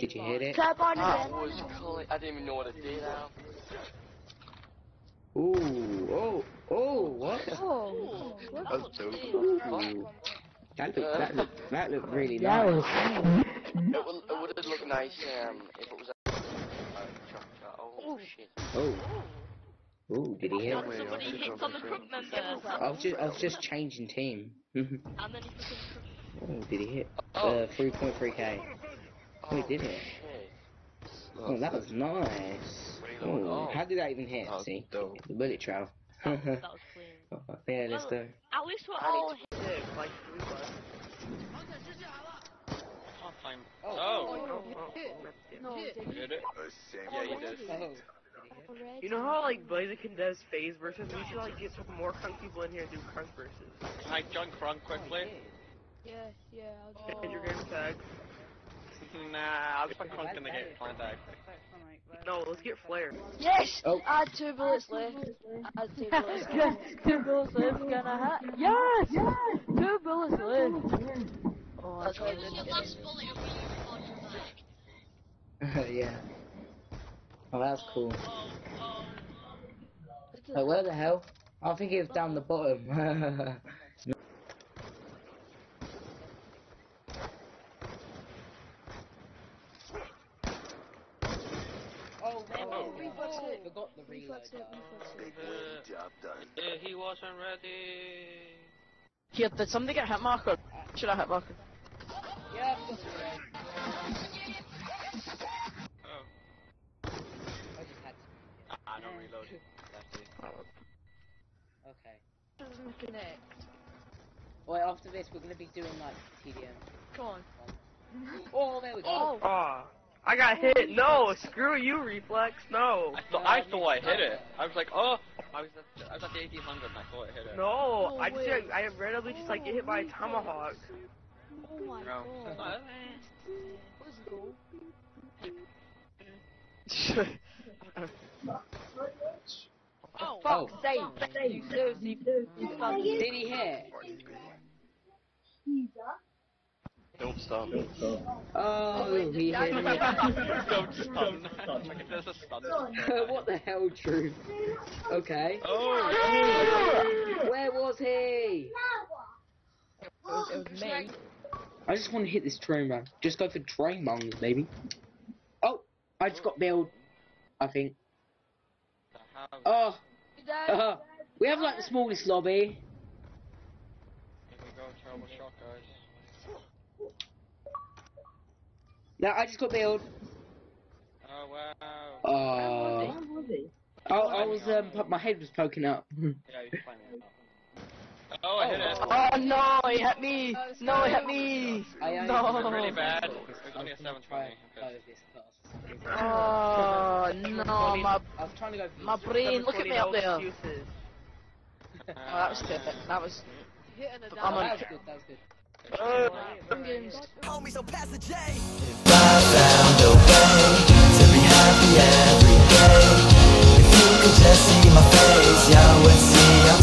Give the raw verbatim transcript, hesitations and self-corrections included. Did you hit it? Tap on it. I didn't even know what to do now. Ooh, oh, oh, what? Oh, what? That was dope. That looked, that looked, that looked really nice. It would, it would have looked nice um, if it was a... Oh, shit. Oh. Ooh, did he hit it? Somebody hits on the group member. I was just, I was just changing team. And then he oh, did he hit? Uh, three point three K. Oh, it did hit. Oh, that was nice. Oh, how did that even hit? See? The bullet trail. Oh, yeah, let's go. At least we're all hit. Oh! Did it? Yeah, you did. You know how, like, Blaziken does phase versus? We should, like, get some more crunk people in here and do crunk versus. Can I junk crunk quickly? Yeah, yeah, I'll do it. You're gonna tag. Nah, I was fucking gonna get contact. No, let's get flared. Yes! Oh. I had two bullets left. I had two bullets left. Two bullets left. Gonna ha yes! Yes! Two bullets left. Oh, that's what I last bullet back. Yeah. Oh, that was cool. Like, where the hell? I think it's down the bottom. Reflex hit, reflex hit. Yeah, he wasn't ready. Here, did somebody get hit marker? Should I hit marker? Yeah, of course. Oh. I just had to. Ah, no reload. Okay. Doesn't connect. Wait, after this, we're gonna be doing like T D M. Come on. Oh, there we go. Oh. Oh. I got hit! No! Screw you, Reflex! No! I, th I thought I hit it! I was like, oh! I was at, I was at the eighteen hundred and I thought I hit it. No! I just, I randomly just like get hit by a tomahawk. Oh my god. Let's go. Oh, fuck! Save! Save! Seriously, seriously. Did he hit? Don't stop. Don't stop. Oh, he hit me. Don't stop. There's a stun. What the hell, Drew? Okay. Oh! Where was he? It was, it was me. I just want to hit this train man. Just go for train bangers, baby. Oh! I just got bailed. I think. Oh! Uh, we have like the smallest lobby. Here we go, terrible shot, guys. No, I just got bailed. Oh wow. Oh. Where was he? Oh, I was um, my head was poking up. Yeah, you can find me. Oh, I hit it. Oh no, he hit me. No, he hit me. No. Really bad. It's only a seven twenty. Oh no, my my brain. Look at me up there. Oh, that was good. That was. I'm on. That was good. That was good. Uh, Call me so pass the J. If I found a way to be happy every day, if you could just see my face, y'all would see I'm